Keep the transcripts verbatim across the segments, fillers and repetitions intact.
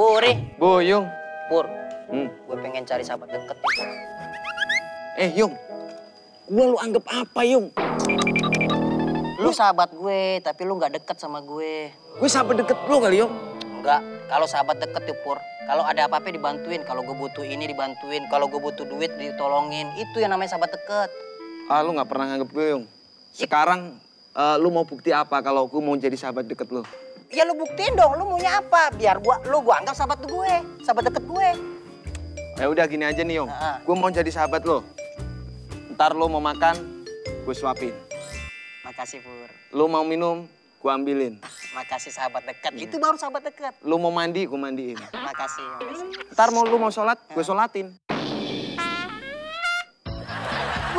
Puri. Bu, Yung. Pur, hmm. gue pengen cari sahabat deket. Eh, Yung. Gue lu anggap apa, Yung? Lu sahabat gue, tapi lu nggak deket sama gue. Gue sahabat deket lu kali, Yung? Enggak. Kalau sahabat deket tuh, Pur. Kalau ada apa-apa dibantuin. Kalau gue butuh ini dibantuin. Kalau gue butuh duit ditolongin. Itu yang namanya sahabat deket. Ah, lu nggak pernah nganggep gue, Yung. Sekarang uh, lu mau bukti apa kalau gue mau jadi sahabat deket lu? Ya lu buktiin dong, lu maunya apa? Biar gua, lu gua anggap sahabat gue, sahabat deket gue. Ya udah gini aja nih, Yung. Nah. Gue mau jadi sahabat lo. Ntar lo mau makan, gue suapin. Makasih, Pur. Lu mau minum, gue ambilin. Makasih sahabat dekat. Iya. Itu baru sahabat dekat. Lu mau mandi, gue mandiin. Makasih, makasih. Ntar mau lu mau sholat, gue sholatin.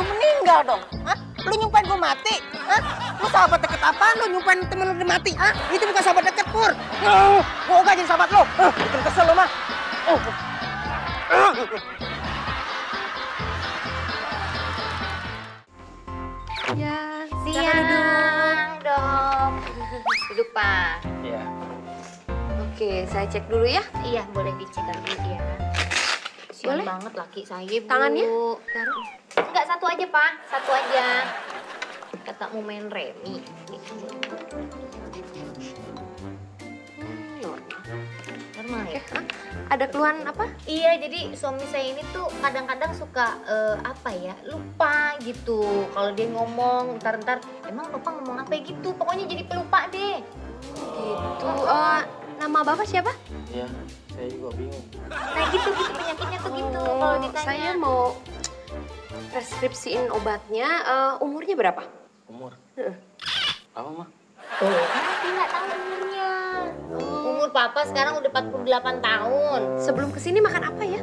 Lu meninggal dong, hah? Lu nyumpahin gue mati, hah? Lu sahabat deket apaan? Lu nyumpahin temen lu udah mati, hah? Itu bukan sahabat deket, Pur. Uh, gue gak jadi sahabat lu. Uh, bikin kesel lu mah. Uh. Uh. Ya, siang dong. Duduk, Pak. Iya. Oke, saya cek dulu ya. Iya, boleh dicek dulu ya. Siang boleh? Banget laki saya, Bu. Tangannya? Taruh. Enggak, satu aja, Pak. Satu aja. Kata mau main remi. Normal ya? Ada keluhan apa? Iya, jadi suami saya ini tuh kadang-kadang suka uh, apa ya, lupa gitu. Kalau dia ngomong, ntar-ntar emang Bapak ngomong apa gitu. Pokoknya jadi pelupa deh. Gitu. Oh, nama Bapak siapa? Iya, saya juga bingung. Nah gitu, gitu penyakitnya tuh gitu. Oh, kalau ditanya. Saya mau preskripsiin obatnya, uh, umurnya berapa? Umur? Uh. Apa, Ma? Oh, karena dia nggak tahu umurnya. Umur Papa sekarang udah empat puluh delapan tahun. Sebelum kesini makan apa ya?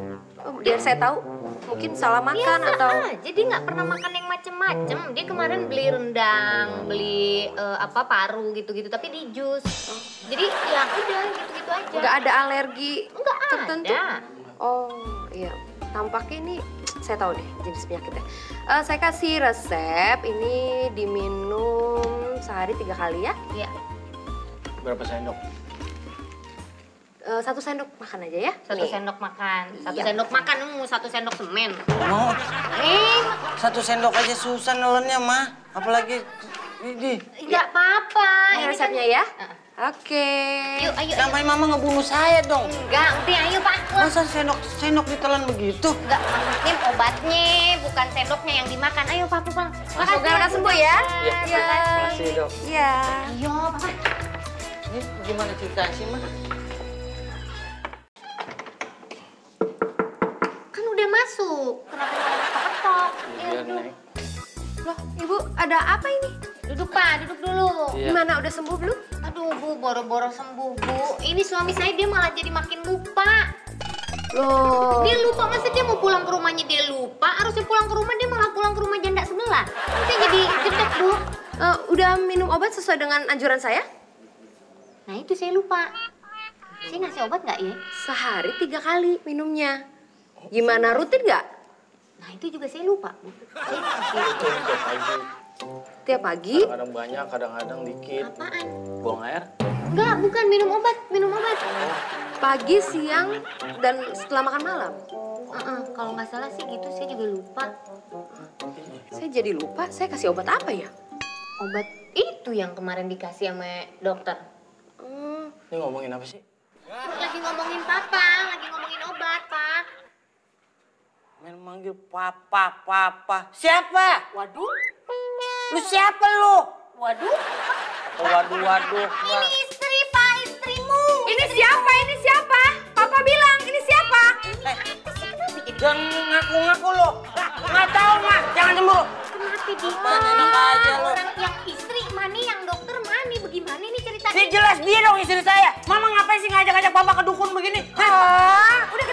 Biar saya tahu. Mungkin salah makan biasa atau... Biasa aja, dia nggak pernah makan yang macem-macem. Dia kemarin beli rendang, beli uh, apa paru gitu-gitu, tapi di jus. Oh. Jadi ya udah gitu-gitu aja. Nggak ada alergi nggak tertentu? Ada. Oh iya, tampaknya ini saya tahu deh jenis penyakitnya. Uh, saya kasih resep, ini diminum sehari tiga kali ya? Iya. Berapa sendok? Uh, satu sendok makan aja ya. Satu nih. Sendok makan. Satu iya. Sendok makan, um, satu sendok semen. Mau? Eh, satu sendok aja susah nelennya, Mah. Apalagi ini. Enggak apa-apa. Ini resepnya kan... ya. Uh. Oke. Okay. Yuk, ayo. Sampai ayo. Mama ngebunuh saya dong. Enggak, nanti ayo, Pak. Masa sendok sendok ditelan begitu? Enggak, maksudnya obatnya, bukan sendoknya yang dimakan. Ayo, Pak, pulang. Makasih. Semoga sembuh ya. Iya. Iya. Makasih, Dok. Iya. Ayo, Pak. Ini gimana ceritanya sih, Mah? Masuk, kenapa malah ketok-ketok? Iya, Nek. Loh, Ibu, ada apa ini? Duduk, Pak, duduk dulu. Iya. Gimana, udah sembuh belum? Aduh, Bu, boro-boro sembuh, Bu. Ini suami saya dia malah jadi makin lupa. Loh. Dia lupa, masa dia mau pulang ke rumahnya dia lupa? Harusnya pulang ke rumah, dia malah pulang ke rumah janda sebelah. Nanti jadi jedek, Bu. Uh, udah minum obat sesuai dengan anjuran saya? Nah, itu saya lupa. Saya ngasih obat nggak ya? Sehari tiga kali minumnya. Gimana, rutin nggak? Nah itu juga saya lupa. Saya tiap pagi. Tiap pagi? Kadang-kadang banyak, kadang-kadang dikit. Apaan? Buang air? Enggak, bukan minum obat, minum obat. Pagi, siang, dan setelah makan malam. Uh-uh, kalau nggak salah sih gitu, saya juga lupa. Saya jadi lupa. Saya kasih obat apa ya? Obat itu yang kemarin dikasih sama dokter. Hmm. Ini ngomongin apa sih? Lagi ngomongin Papa, lagi ngomongin obat, Pak. Main manggil papa, papa. Siapa? Waduh. Lu siapa lu? Waduh. Oh, waduh, waduh. Ini istri, Pak, istrimu. Ini istri. Siapa? Ini siapa? Papa bilang, ini siapa? Eh, jangan ngaku-ngaku lu. Nggak tahu, Mak. Jangan cemburu. Kenapa dia? Mana aja lu. Orang yang istri, mana yang dokter, mana bagaimana ini ceritanya? Ini jelas dia dong istri saya. Mama ngapain sih ngajak-ngajak papa ke dukun begini? Hah? Udah